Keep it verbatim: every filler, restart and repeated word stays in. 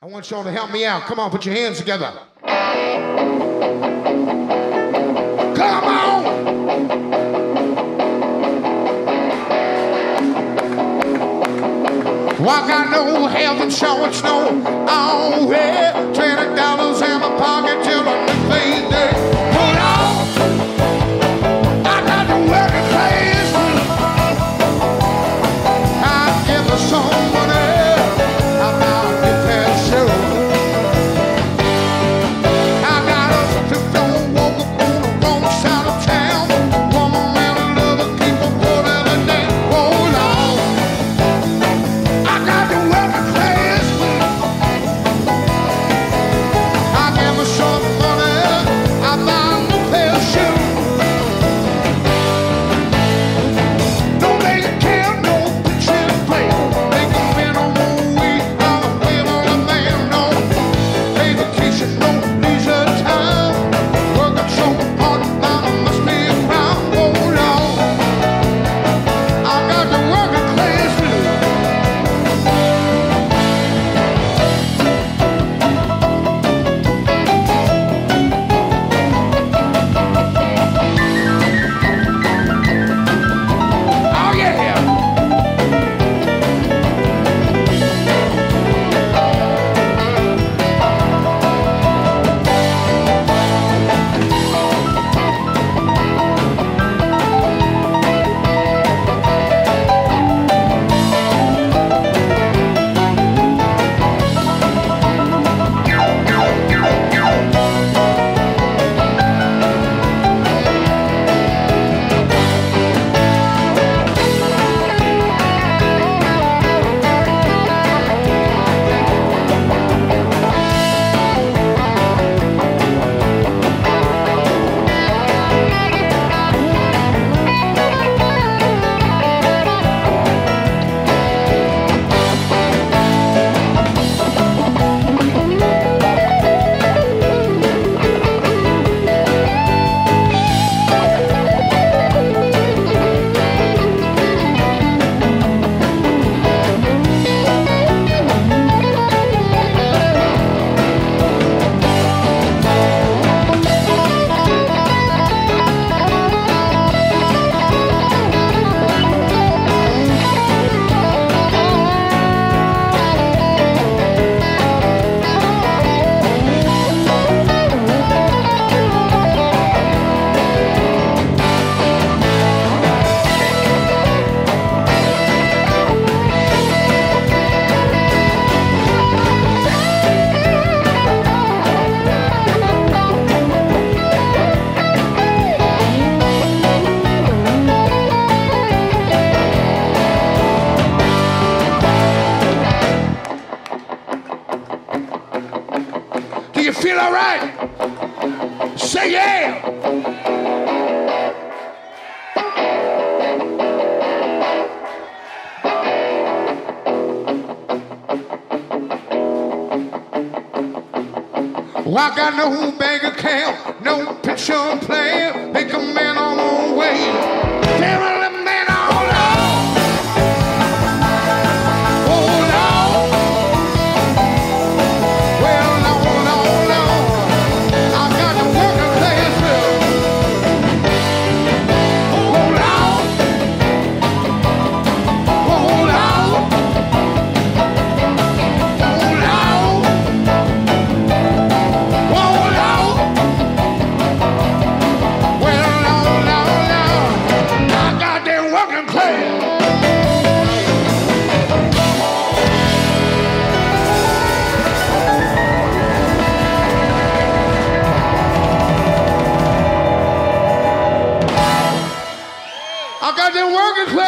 I want y'all to help me out. Come on, put your hands together. Come on! Well, I got no health insurance, no. I don't have twenty dollars in my pocket till the next day. Hold on, I got to work a place. I give her some money. I got no bank account, no picture plan, pick a man on my way. Tell a man, hold on, hold on. Well, no, no, no, I got to work a place. Hold on, hold on, hold on. Working class.